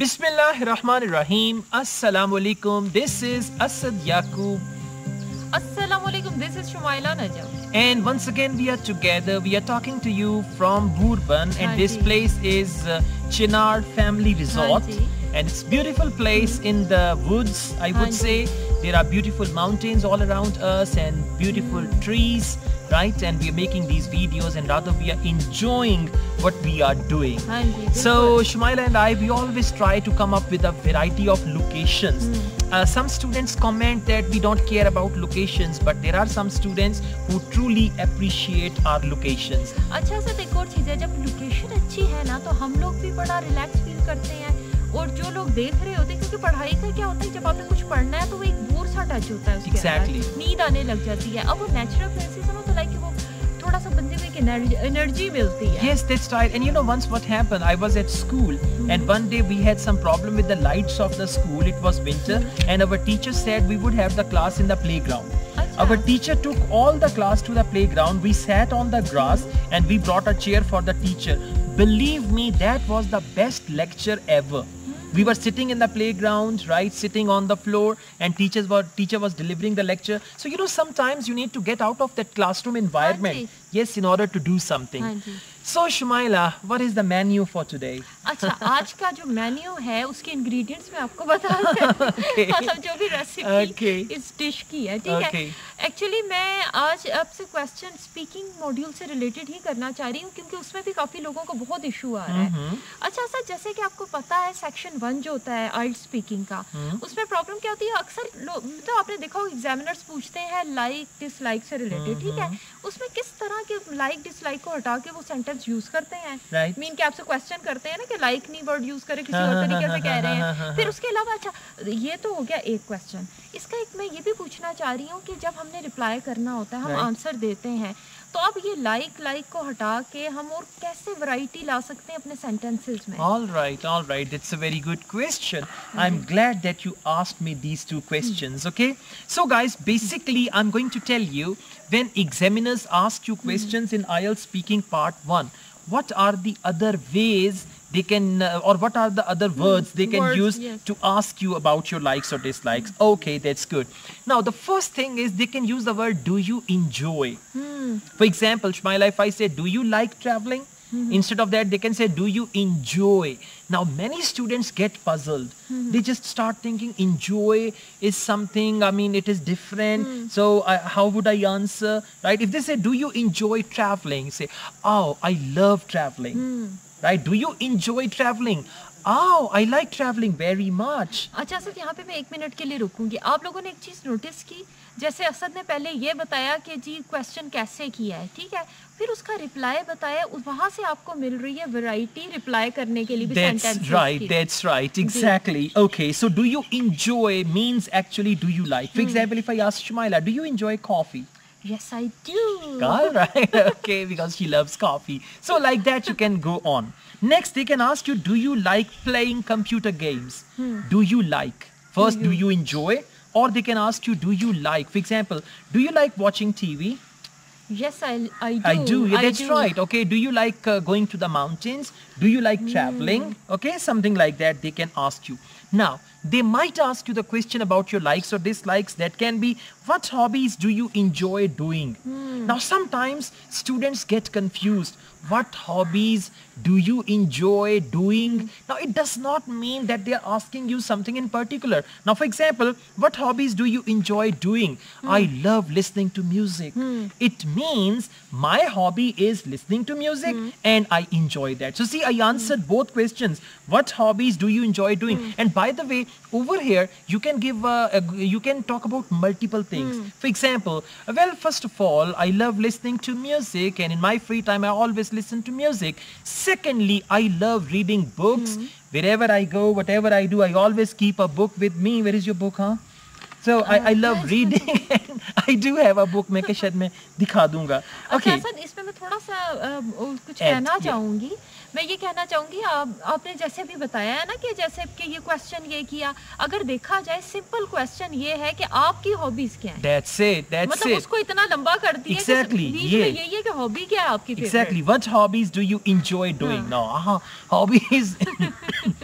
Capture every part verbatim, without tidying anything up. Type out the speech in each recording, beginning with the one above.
Bismillahirrahmanirrahim. Assalamu alaikum. This is Asad Yaqub. Assalamu alaikum. This is Shumaila Najam. And once again we are together. We are talking to you from Bhurban, and this place is uh, Chinar Family Resort. And it's a beautiful place in the woods, I would say. There are beautiful mountains all around us and beautiful trees, right? And we are making these videos, and rather we are enjoying what we are doing. So Shumaila and I, we always try to come up with a variety of locations. Mm. Uh, some students comment that we don't care about locations, but there are some students who truly appreciate our locations. अच्छा सा एक और चीज़ है, जब location अच्छी है ना, तो हम लोग भी बड़ा relax feel करते हैं. और जो लोग देख रहे होते हैं, क्योंकि पढ़ाई का क्या होता है, जब आपने कुछ पढ़ना है तो वो एक बोर सा टच होता है उसके exactly. अंदर नींद आने लग जाती है. अब वो नेचुरल प्लेसेस है ना, तो लाइक वो थोड़ा सा बंदे को एक एनर्जी मिलती है. Yes, that's right. And you know, once what happened, I was at school mm-hmm. and one day we had some problem with the lights of the school. It was winter mm-hmm. and our teacher said we would have the class in the playground. Our teacher took all the class to the playground. We sat on the grass and we brought a chair for the teacher. Believe me, that was the best lecture ever. We were sitting in the playground, right, sitting on the floor, and teachers were teacher was delivering the lecture. So you know, sometimes you need to get out of that classroom environment. Yes, in order to do something. So Shumaila, what is the menu for today? अच्छा, आज का जो menu है, उसके ingredients मैं आपको बता दूँ. मतलब जो भी recipe इस dish की है, ठीक है. Actually मैं आज आपसे question speaking module से related ही करना चाह रही हूँ, क्योंकि उसमें भी काफी लोगों को बहुत issue आ रहा है. अच्छा सर, जैसे कि आपको पता है section वन जो होता है I E L T S speaking का, उसमें problem क्या होती है? अक्सर मतलब आपने देखा हो, examiners पूछते हैं like dislike से related, ठीक है. उसमें किस तरह के like dislike को हटा के वो sentence यूज करते हैं. right. मीन कि आपसे क्वेश्चन करते हैं ना कि लाइक नहीं वर्ड यूज करें, किसी और तरीके से कह रहे हैं. फिर उसके अलावा अच्छा, ये तो हो गया एक क्वेश्चन. इसका एक मैं ये भी पूछना चाह रही हूँ कि जब हमने रिप्लाई करना होता है, हम आंसर देते हैं, तो अब ये लाइक लाइक को हटा के हम और कैसे वैरायटी ला सकते हैं अपने सेंटेंसेस में? All right, all right. That's a very good question. I'm glad that you asked me these two questions. Okay. So guys, basically, I'm going to tell you when examiners ask you questions in I E L T S speaking part one, what are the other ways they can, uh, or what are the other words they can words, use yes. to ask you about your likes or dislikes? Okay, that's good. Now, the first thing is they can use the word, do you enjoy? Hmm. For example, Shumaila, if I say, do you like traveling? Mm-hmm. Instead of that, they can say, do you enjoy? Now, many students get puzzled. Mm-hmm. They just start thinking enjoy is something, I mean, it is different. Mm. So uh, how would I answer? Right? If they say, do you enjoy traveling? Say, oh, I love traveling. Mm. Right? Do you enjoy traveling? Oh, I like traveling very much. अच्छा sir, यहाँ पे मैं एक minute के लिए रुकूंगी. आप लोगों ने एक चीज़ नोटिस की, जैसे असद ने पहले ये बताया कि जी क्वेश्चन कैसे किया है, ठीक है, फिर उसका रिप्लाई बताया. वहाँ से आपको मिल रही है वैरायटी रिप्लाई करने के लिए भी सेंटेंसेस की. That's right, that's right, exactly. Okay, so do you enjoy means actually do you like. For example, if I ask Shumaila, do you enjoy coffee? Yes, I do. All right, okay, because she loves coffee. So like that you can go on. Next, they can ask you, do you like playing computer games? Hmm. Do you like? First, do you, do you enjoy? Or they can ask you, do you like? For example, do you like watching T V? Yes, I, I do. I do, yeah, that's I do. right. Okay, do you like uh, going to the mountains? Do you like mm. traveling? Okay, something like that they can ask you. Now, they might ask you the question about your likes or dislikes. That can be, what hobbies do you enjoy doing? Mm. Now, sometimes students get confused. What hobbies do you enjoy doing? Mm. Now, it does not mean that they are asking you something in particular. Now, for example, what hobbies do you enjoy doing? Mm. I love listening to music. Mm. It means my hobby is listening to music mm. and I enjoy that. So, see, I answered mm. both questions. What hobbies do you enjoy doing? Mm. And by the way, over here, you can give, uh, uh, you can talk about multiple things. Mm. For example, well, first of all, I love listening to music, and in my free time, I always listen to music. Secondly, I love reading books. Mm. Wherever I go, whatever I do, I always keep a book with me. Where is your book, huh? So uh, I I love reading. And I do have a book. मैं शायद मैं दिखा दूँगा. Okay. इसमें मैं थोड़ा सा कुछ कहना चाहूँगी. मैं ये कहना चाहूँगी आप आपने जैसे भी बताया है ना कि जैसे कि ये क्वेश्चन ये किया, अगर देखा जाए सिंपल क्वेश्चन ये है कि आपकी हॉबीज़ क्या हैं। That's it, that's मतलब it. उसको इतना लंबा कर दिया exactly, कि ये यही है कि हॉबी क्या है आपकी। Exactly, what hobbies do you enjoy doing? No, uh-huh, hobbies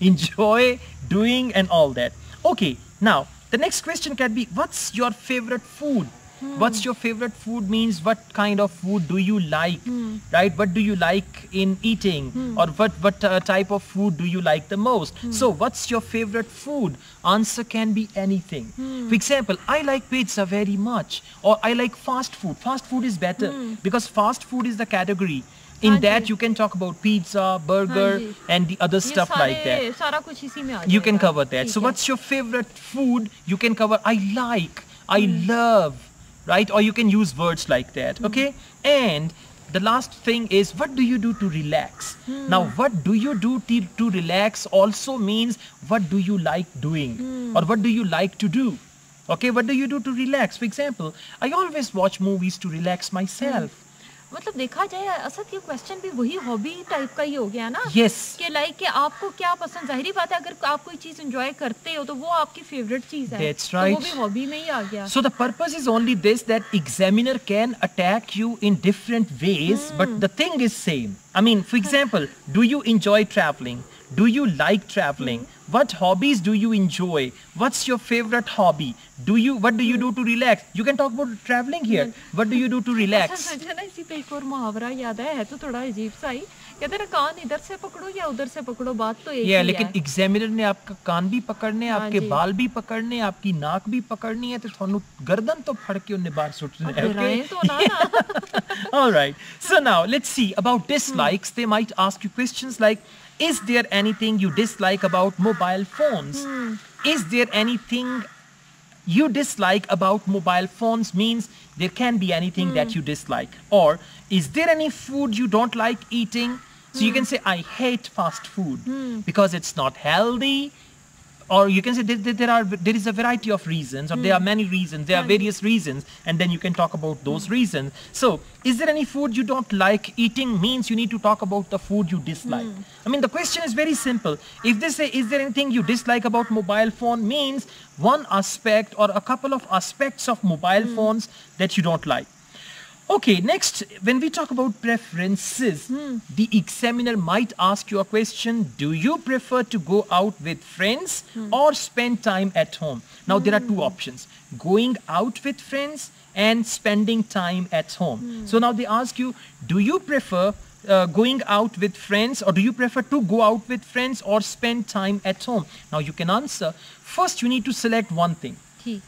enjoy doing and all that. Okay, now the next question can be what's your favorite food? Hmm. What's your favorite food means what kind of food do you like, hmm. right? What do you like in eating, hmm. or what what uh, type of food do you like the most? Hmm. So what's your favorite food? Answer can be anything. Hmm. For example, I like pizza very much, or I like fast food. Fast food is better hmm. because fast food is the category. In that you can talk about pizza, burger and the other stuff like that. You can cover that. So what's your favorite food? You can cover I like, I love, right? Or you can use words like that, okay? And the last thing is what do you do to relax? Now what do you do to relax also means what do you like doing or what do you like to do? Okay, what do you do to relax? For example, I always watch movies to relax myself. मतलब देखा जाए असद ये question भी वही hobby type का ही हो गया ना yes. कि लाइक कि आपको क्या पसंद, जाहिर बात है अगर आप कोई चीज एंजॉय करते हो तो वो आपकी फेवरेट चीज है right. तो वो भी हॉबी में ही आ गया। So the purpose is only this that examiner can attack you in different ways but the thing is same. I mean for example do you enjoy travelling, do you like traveling, what hobbies do you enjoy, what's your favorite hobby, do you what do you do to relax? You can talk about traveling here. What do you do to relax? इसी पे एक और मुहावरा याद आया है तो थोड़ा अजीब सा ही, कहते ना कान इधर से पकड़ो या उधर से पकड़ो, बात तो एक ही है लेकिन एग्जामिनर ने आपका कान भी पकड़ने, आपके बाल भी पकड़ने, आपकी नाक भी पकड़नी है तो थानू गर्दन तो फड़ के उन्हें बाहर सुटने है। Okay, all right, so now let's see about dislikes. They might ask you questions like is there anything you dislike about mobile phones? Hmm. Is there anything you dislike about mobile phones means there can be anything hmm. that you dislike. Or is there any food you don't like eating? So hmm. you can say I hate fast food hmm. because it's not healthy. Or you can say there, there are there is a variety of reasons or mm. there are many reasons, there are various reasons and then you can talk about those mm. reasons. So is there any food you don't like eating means you need to talk about the food you dislike. Mm. I mean the question is very simple. If they say is there anything you dislike about mobile phone means one aspect or a couple of aspects of mobile mm. phones that you don't like. Okay, next when we talk about preferences, hmm. the examiner might ask you a question, do you prefer to go out with friends hmm. or spend time at home? Now hmm. there are two options, going out with friends and spending time at home. Hmm. So now they ask you, do you prefer uh, going out with friends or do you prefer to go out with friends or spend time at home? Now you can answer, first you need to select one thing. Hmm.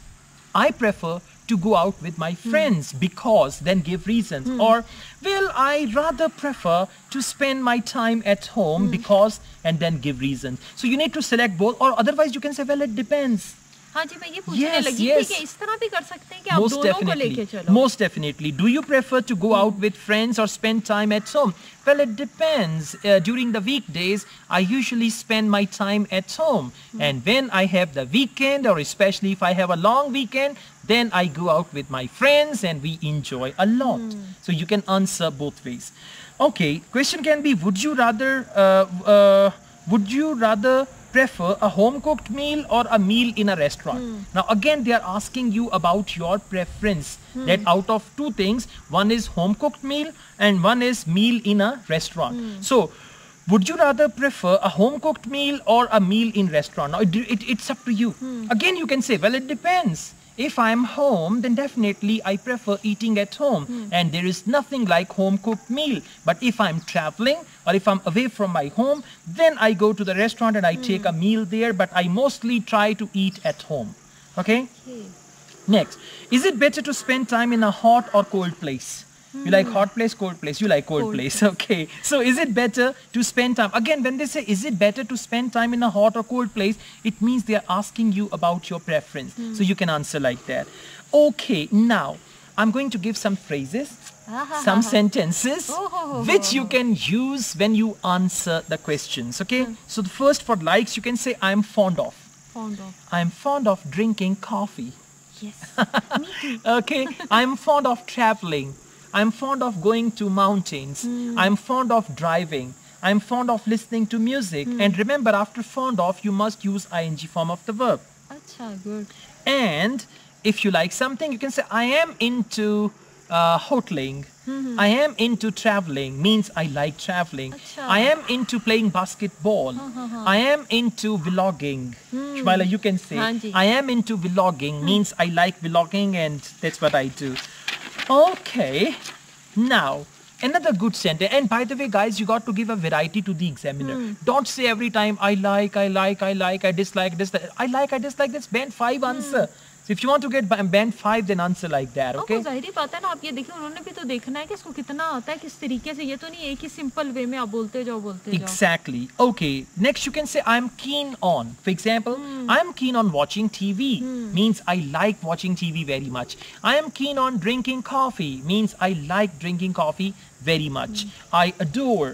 I prefer to go out with my friends mm. because then give reasons mm. or well I rather prefer to spend my time at home mm. because and then give reasons. So you need to select both or otherwise you can say well it depends. हाँ जी मैं ये पूछने लगी थी कि इस तरह भी कर सकते हैं कि आप दोनों को लेके चलो। Most definitely. Do you prefer to go out with friends or spend time at home? Well, it depends. Uh, during the weekdays, I usually spend my time at home, and when I have the weekend or especially if I have a long weekend, then I go out with my friends and we enjoy a lot. So you can answer both ways. Okay. Question can be: Would you rather? Uh, uh, would you rather? prefer a home cooked meal or a meal in a restaurant. Hmm. Now again they are asking you about your preference hmm. that out of two things, one is home cooked meal and one is meal in a restaurant. Hmm. So would you rather prefer a home cooked meal or a meal in restaurant? Now it, it, it's up to you. Hmm. Again you can say well it depends. If I am home then definitely I prefer eating at home mm. and there is nothing like home cooked meal, but if I am traveling or if I am away from my home then I go to the restaurant and I mm. take a meal there, but I mostly try to eat at home. Okay, okay. Next, is it better to spend time in a hot or cold place? You like hot place, cold place. You like cold, cold place. Okay. So is it better to spend time? Again, when they say, is it better to spend time in a hot or cold place? It means they are asking you about your preference. Mm. So you can answer like that. Okay. Now, I'm going to give some phrases, some sentences, which you can use when you answer the questions. Okay. Mm. So the first for likes, you can say, I'm fond of. Fond of. I'm fond of drinking coffee. Yes. Me too. Okay. I'm fond of traveling. I'm fond of going to mountains. Mm. I'm fond of driving. I'm fond of listening to music. Hmm. And remember, after fond of, you must use ing form of the verb. Achha, good. And if you like something, you can say, I am into uh, hoteling. Mm-hmm. I am into traveling, means I like traveling. Achha. I am into playing basketball. Ha, ha, ha. I am into vlogging. Hmm. Shumaila, you can say, Hanji. I am into vlogging, hmm. means I like vlogging and that's what I do. Okay, now, another good sentence. And by the way, guys, you got to give a variety to the examiner. Hmm. Don't say every time, I like, I like, I like, I dislike, dislike. I like, I dislike, that's band five hmm. answer. So if you want to get band five, then answer like that, okay? Zahiri pata hai na, aap ye dekhiye, unhone bhi to dekhna hai ki isko kitna aata hai, kis tarike se, ye to nahi ek hi simple way mein aap bolte jao, bolte jao. Exactly. Okay, next you can say, I'm keen on. For example, hmm. I'm keen on watching T V, hmm. means I like watching T V very much. I am keen on drinking coffee, means I like drinking coffee very much. Hmm. I adore.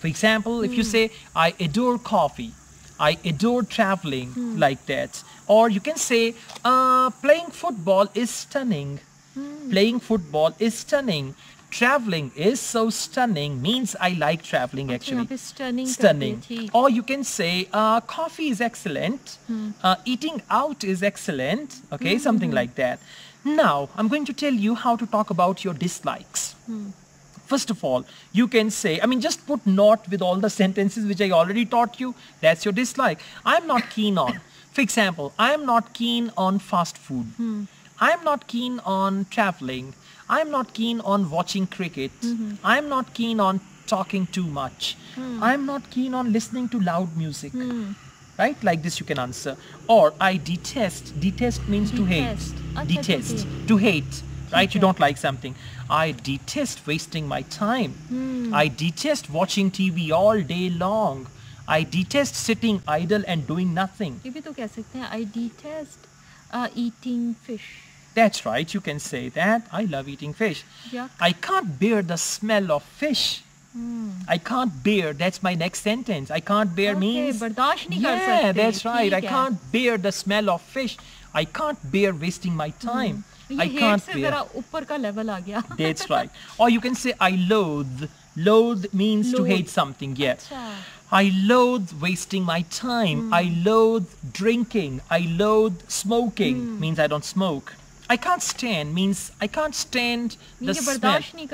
For example, hmm. if you say, I adore coffee. I adore traveling, hmm. like that. Or you can say, uh, playing football is stunning. Hmm. Playing football is stunning. Traveling is so stunning, means I like traveling actually. Stunning. Stunning. Or you can say, uh, coffee is excellent. Hmm. Uh, eating out is excellent. Okay, hmm. something like that. Now, I'm going to tell you how to talk about your dislikes. Hmm. First of all, you can say, I mean, just put not with all the sentences which I already taught you. That's your dislike. I'm not keen on. For example, I'm not keen on fast food. Hmm. I'm not keen on traveling. I'm not keen on watching cricket. Mm-hmm. I'm not keen on talking too much. Hmm. I'm not keen on listening to loud music. Hmm. Right? Like this you can answer. Or I detest. Detest means detest. to hate. Okay, detest. Okay. To hate. Right? Okay. You don't like something. I detest wasting my time. Hmm. I detest watching T V all day long. I detest sitting idle and doing nothing. You can say, I detest uh, eating fish. That's right. You can say that. I love eating fish. Yuck. I can't bear the smell of fish. Hmm. I can't bear. That's my next sentence. I can't bear okay. means... Yeah, that's right. I can't bear the smell of fish. I can't bear wasting my time. Hmm. I can't bear. That's right. Or you can say, I loathe. Loathe means loathe. to hate something. Yeah. Achha. I loathe wasting my time. Mm. I loathe drinking. I loathe smoking. Mm. Means I don't smoke. I can't stand means I can't stand the smell.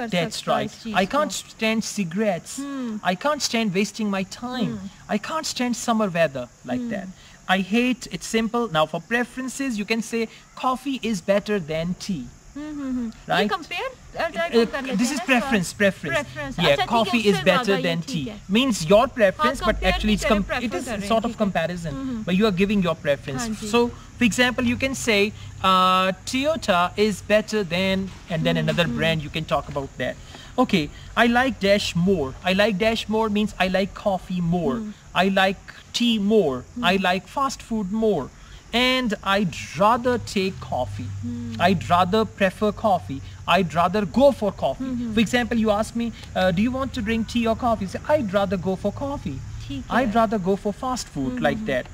That's right. I can't stand cigarettes. Mm. I can't stand wasting my time. Mm. I can't stand summer weather like mm. that. I hate, it's simple. Now for preferences, you can say coffee is better than tea. Mm-hmm. Right? You compare? Uh, uh, this is preference, preference. preference. Yeah, Achha, coffee is better than tea. Hai. Means your preference, Haan, but actually it's com it is sort of comparison. Mm-hmm. But you are giving your preference. Haan, so, for example, you can say uh, Toyota is better than, and then mm-hmm. another brand, you can talk about that. Okay, I like dash more. I like dash more means I like coffee more. Mm. I like tea more. Mm. I like fast food more. And I'd rather take coffee. Mm. I'd rather prefer coffee. I'd rather go for coffee. Mm-hmm. For example, you ask me, uh, do you want to drink tea or coffee? You say, I'd rather go for coffee. Theek I'd hai. rather go for fast food, mm-hmm. like that.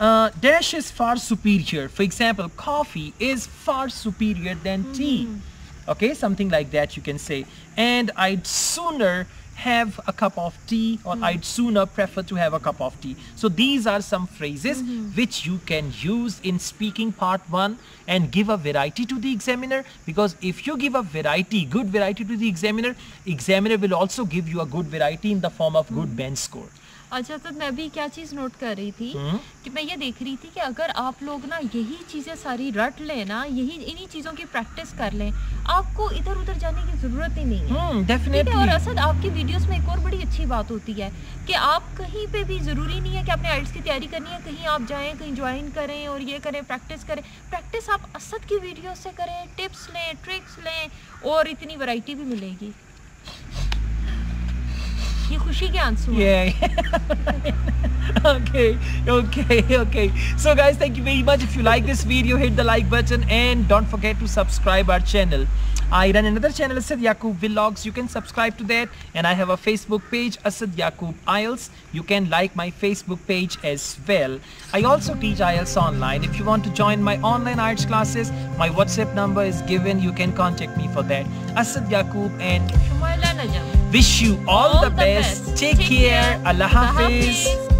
Uh, dash is far superior. For example, coffee is far superior than mm-hmm. tea. Okay, something like that you can say. And I'd sooner have a cup of tea, or mm. I'd sooner prefer to have a cup of tea. So these are some phrases mm-hmm. which you can use in speaking part one and give a variety to the examiner, because if you give a variety, good variety to the examiner, examiner will also give you a good variety in the form of mm. good bench score. अच्छा तो मैं भी क्या चीज़ note कर रही थी hmm? कि मैं ये देख रही थी कि अगर आप लोग ना यही चीज़ें सारी रट लें ना, यही इन्हीं चीज़ों की प्रैक्टिस कर लें, आपको इधर उधर जाने की ज़रूरत ही नहीं है. डेफिनेटली. और असद, आपकी वीडियोस में एक और बड़ी अच्छी बात होती है कि आप कहीं पे भी, ज़रूरी नहीं है कि आपने आइल्स की तैयारी करनी है, कहीं आप जाएँ, कहीं ज्वाइन करें और ये करें, प्रैक्टिस करें. प्रैक्टिस आप असद की वीडियो से करें, टिप्स लें, ट्रिक्स लें, और इतनी वैरायटी भी मिलेगी. Yeah. okay, okay, okay. So guys, thank you very much. If you like this video, hit the like button and don't forget to subscribe our channel. I run another channel, Asad Yaqub Vlogs. You can subscribe to that, and I have a Facebook page, Asad Yaqub I E L T S. You can like my Facebook page as well. I also teach I E L T S online. If you want to join my online I E L T S classes, my WhatsApp number is given. You can contact me for that. Asad Yaqub and Shumaila Najam. Wish you all, all the, the best. best. Take, Take care. care. Allah Hafiz.